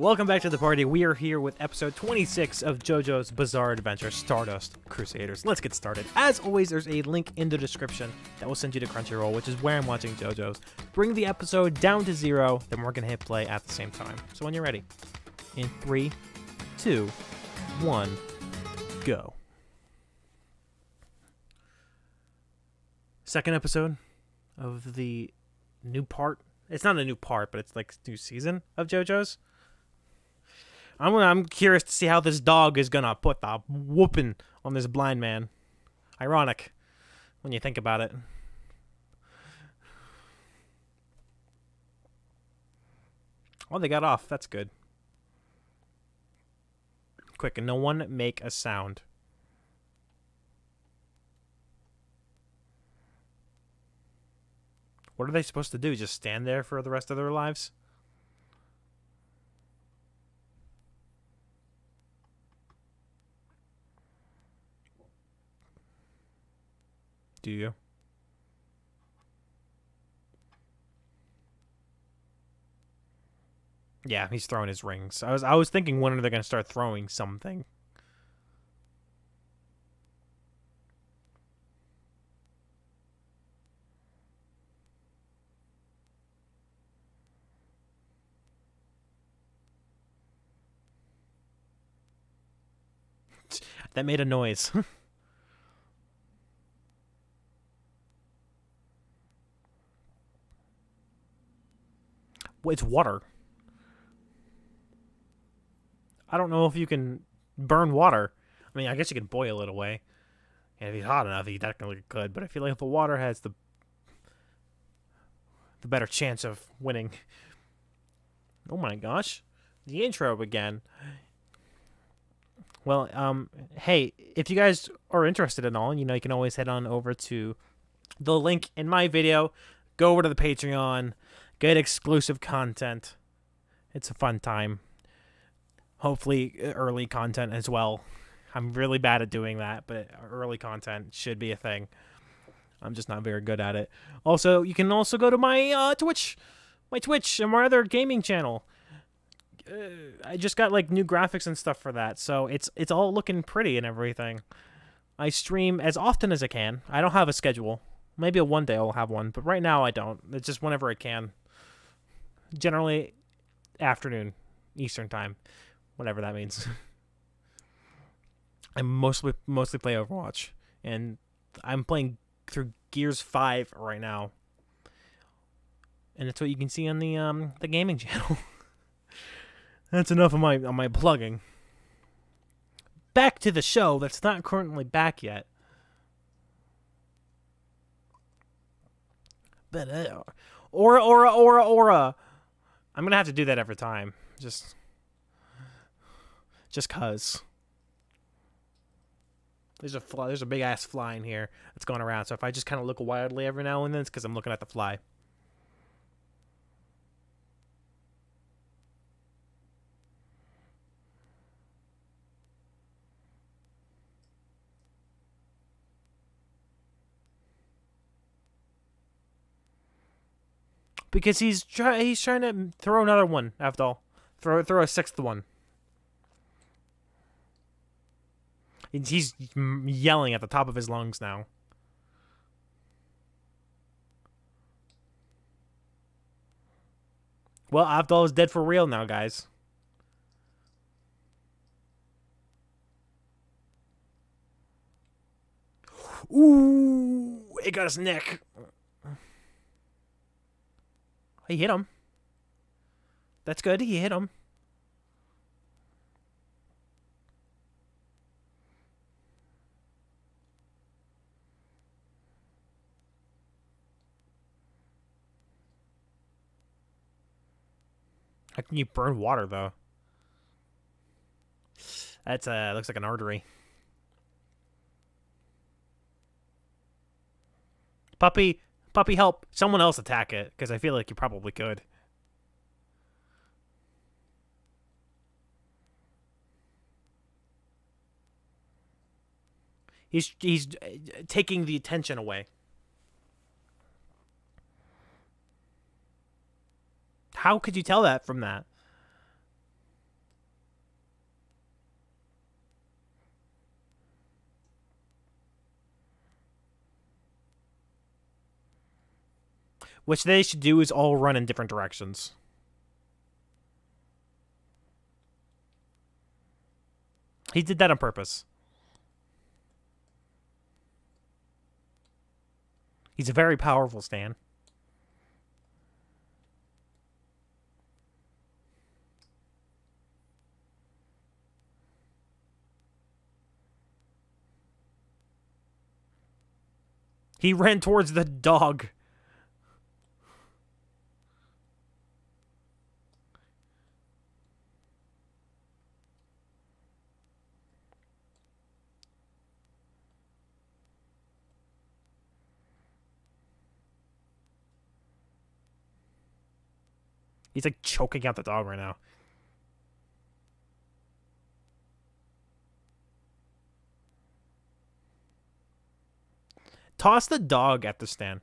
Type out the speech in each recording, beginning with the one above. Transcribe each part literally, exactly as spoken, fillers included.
Welcome back to the party. We are here with episode twenty-six of JoJo's Bizarre Adventure, Stardust Crusaders. Let's get started. As always, there's a link in the description that will send you to Crunchyroll, which is where I'm watching JoJo's. Bring the episode down to zero, then we're going to hit play at the same time. So when you're ready, in three, two, one, go. Second episode of the new part. It's not a new part, but it's like new season of JoJo's. I'm gonna, I'm curious to see how this dog is gonna put the whooping on this blind man. Ironic, when you think about it. Oh, they got off. That's good. Quick, and no one make a sound. What are they supposed to do? Just stand there for the rest of their lives? Do you? Yeah, he's throwing his rings. I was I was thinking when are they going to start throwing something? That made a noise. Well, it's water. I don't know if you can burn water. I mean, I guess you can boil it away. And if it's hot enough, you technically could. But I feel like the water has the the better chance of winning. Oh my gosh. The intro again. Well, um, hey, if you guys are interested in all, you know, you can always head on over to the link in my video. Go over to the Patreon. Get exclusive content. It's a fun time. Hopefully, early content as well. I'm really bad at doing that, but early content should be a thing. I'm just not very good at it. Also, you can also go to my uh, Twitch. My Twitch and my other gaming channel. I just got like new graphics and stuff for that, so it's it's all looking pretty and everything. I stream as often as I can. I don't have a schedule. Maybe one day I'll have one, but right now I don't. It's just whenever I can. Generally, afternoon, Eastern time, whatever that means. I mostly mostly play Overwatch, and I'm playing through Gears five right now, and that's what you can see on the um the gaming channel. That's enough of my on my plugging. Back to the show that's not currently back yet. But uh, aura, aura, aura, aura. I'm gonna have to do that every time, just, just cause. There's a fly, there's a big ass fly in here that's going around. So if I just kind of look wildly every now and then, it's because I'm looking at the fly. Because he's try he's trying to throw another one, Avdol. Throw throw a sixth one. And he's yelling at the top of his lungs now. Well, Avdol is dead for real now, guys. Ooh, it got his neck. He hit him. That's good. He hit him. How can you burn water, though? That's uh, looks like an artery. Puppy. Puppy, help. Someone else attack it, because I feel like you probably could. He's, he's taking the attention away. How could you tell that from that? Which they should do is all run in different directions. He did that on purpose. He's a very powerful Stan. He ran towards the dog. He's like choking out the dog right now. Toss the dog at the stand.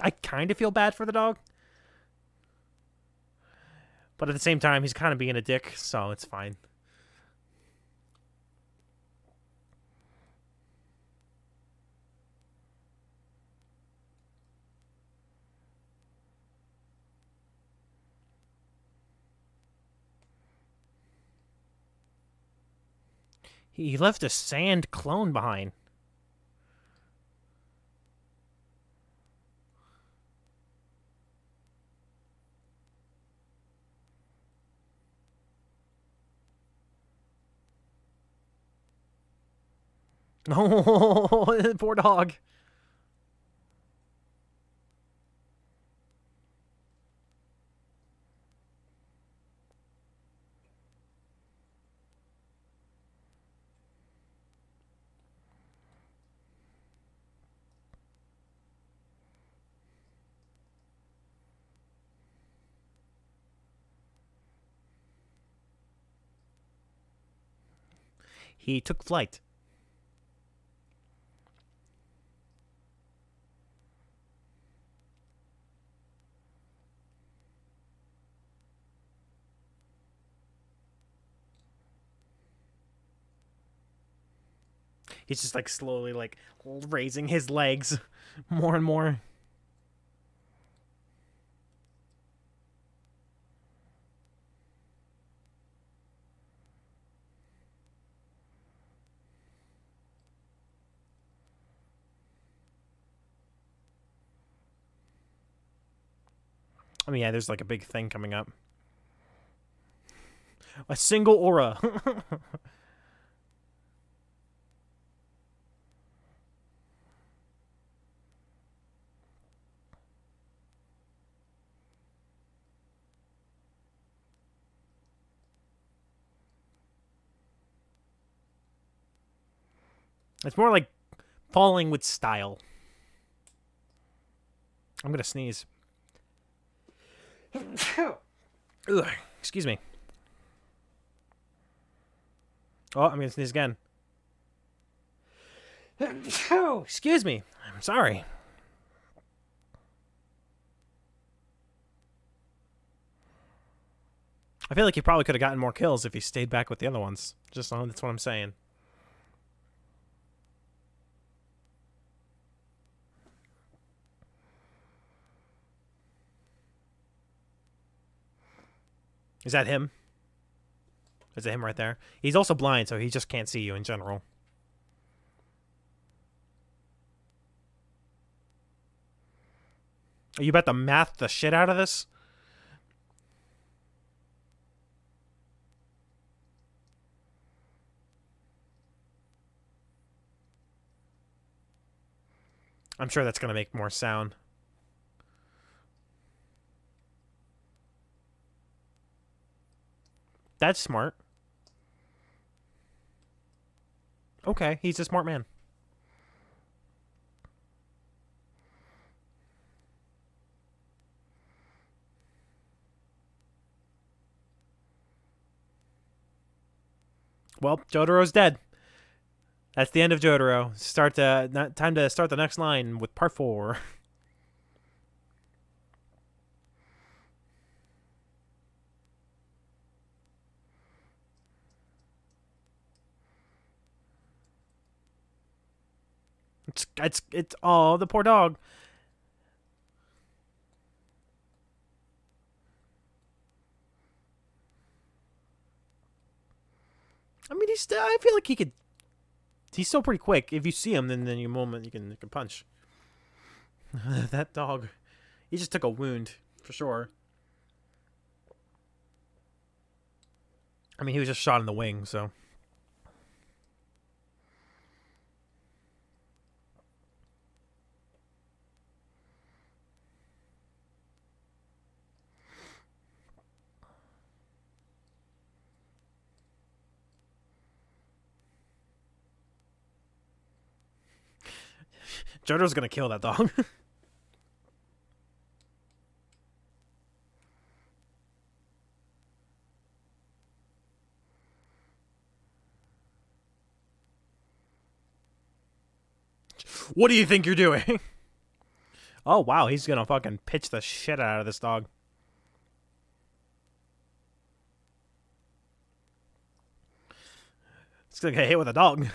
I kind of feel bad for the dog. But at the same time, he's kind of being a dick, so it's fine. He left a sand clone behind. Oh, poor dog. He took flight. He's just like slowly like raising his legs more and more. I mean, yeah, there's like a big thing coming up. A single aura. It's more like falling with style. I'm gonna sneeze. Ugh, excuse me. Oh, I'm gonna sneeze again. Excuse me. I'm sorry. I feel like he probably could have gotten more kills if he stayed back with the other ones. Just oh, that's what I'm saying. Is that him? Is it him right there? He's also blind, so he just can't see you in general. Are you about to math the shit out of this? I'm sure that's going to make more sound. That's smart. Okay, he's a smart man. Well, Jotaro's dead. That's the end of Jotaro. Start uh, not time to start the next line with part four. It's it's it's all oh, the poor dog. I mean, he's still. I feel like he could. He's still pretty quick. If you see him, then then you moment you can you can punch. That dog, he just took a wound for sure. I mean, he was just shot in the wing, so. Jojo's gonna kill that dog. What do you think you're doing? Oh, wow, he's gonna fucking pitch the shit out of this dog. It's gonna get hit with a dog.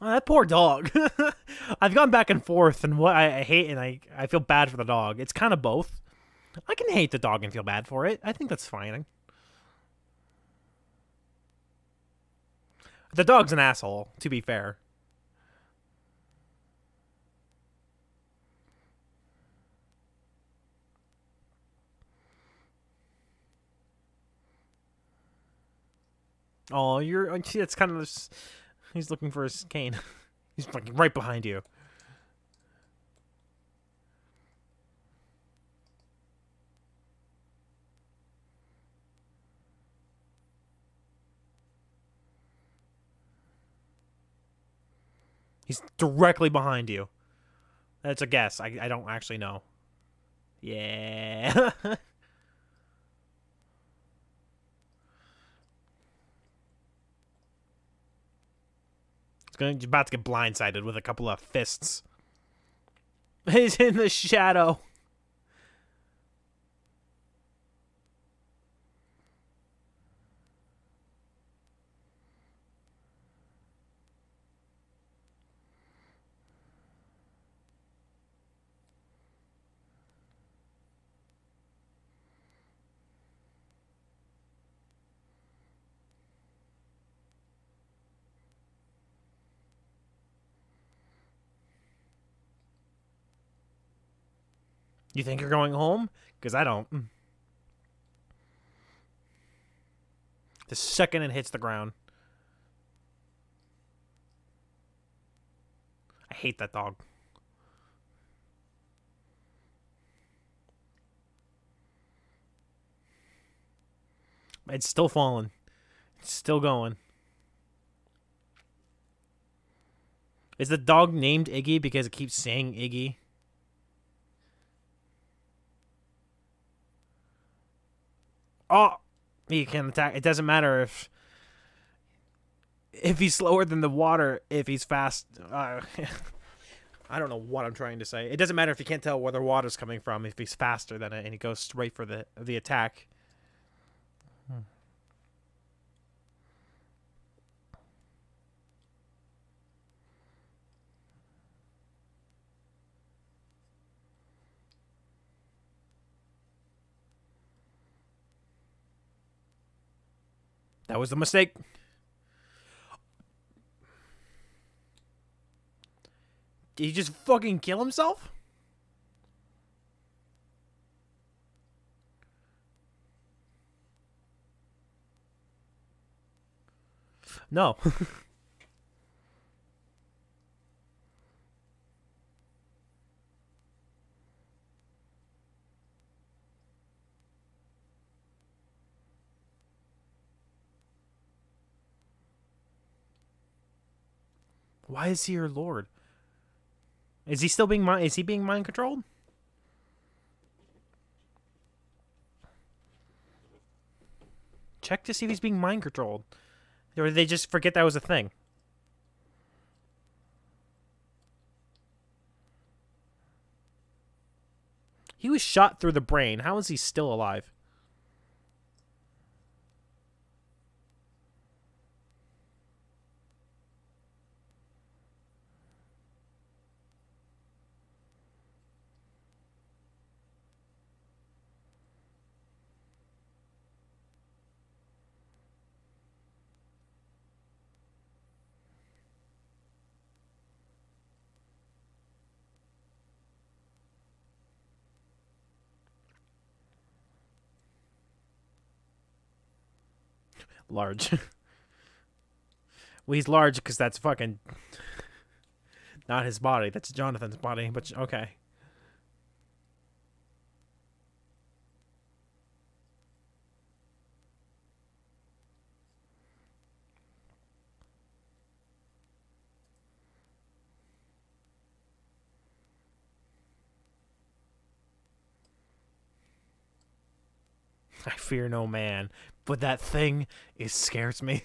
Oh, that poor dog. I've gone back and forth, and what I, I hate and I I feel bad for the dog. It's kind of both. I can hate the dog and feel bad for it. I think that's fine. The dog's an asshole, to be fair. Oh, you're see, it's kind of this. He's looking for his cane. He's fucking right behind you. He's directly behind you. That's a guess. I, I don't actually know. Yeah. You're about to get blindsided with a couple of fists. He's in the shadow. You think you're going home? Because I don't. The second it hits the ground. I hate that dog. It's still falling. It's still going. Is the dog named Iggy because it keeps saying Iggy? Oh, he can attack. It doesn't matter if if he's slower than the water. If he's fast, uh, I don't know what I'm trying to say. It doesn't matter if you can't tell where the water's coming from. If he's faster than it, and he goes straight for the the attack. Hmm. That was the mistake. Did he just fucking kill himself? No. Why is he your lord? Is he still being mind? Is he being mind controlled? Check to see if he's being mind controlled, or did they just forget that was a thing? He was shot through the brain. How is he still alive? Large. Well, he's large because that's fucking not his body. That's Jonathan's body, but okay. I fear no man, but that thing, it scares me.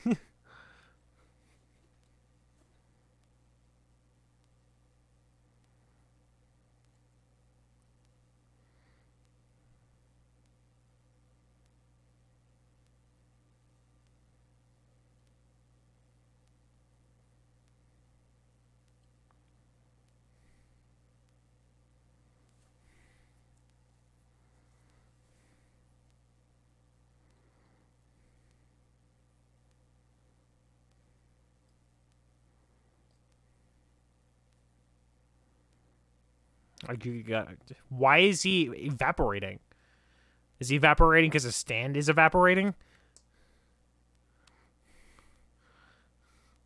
Why is he evaporating? Is he evaporating because his stand is evaporating?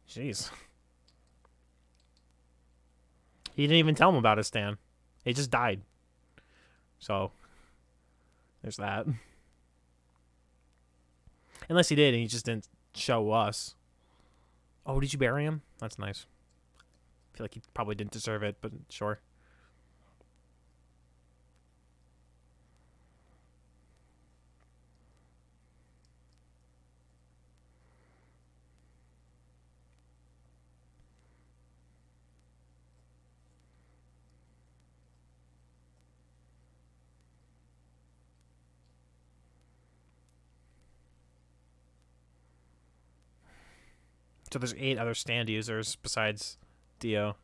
Jeez. He didn't even tell him about his stand. He just died. So, there's that. Unless he did and he just didn't show us. Oh, did you bury him? That's nice. I feel like he probably didn't deserve it, but sure. So there's eight other stand users besides Dio.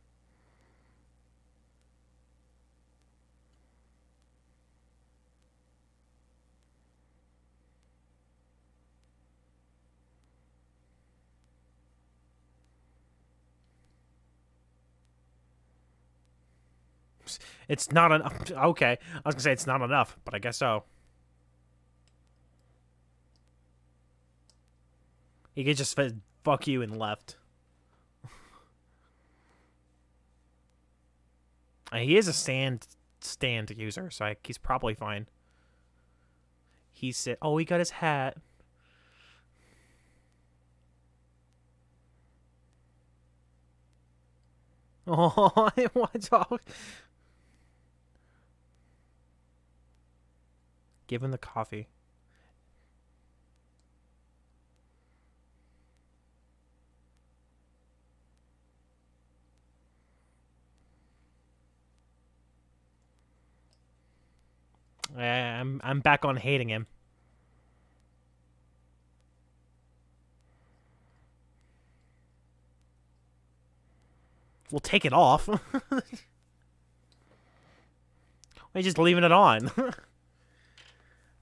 It's not enough. Okay. I was going to say it's not enough, but I guess so. You could just fit... Fuck you and left. He is a stand stand user, so I, he's probably fine. He said, "Oh, he got his hat." Oh, I want to talk. Give him the coffee. I'm I'm back on hating him. We'll take it off. We're just leaving it on.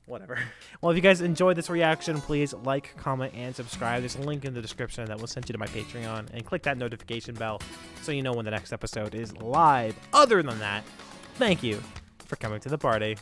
Whatever. Well, if you guys enjoyed this reaction, please like, comment, and subscribe. There's a link in the description that will send you to my Patreon, and click that notification bell so you know when the next episode is live. Other than that, thank you for coming to the party.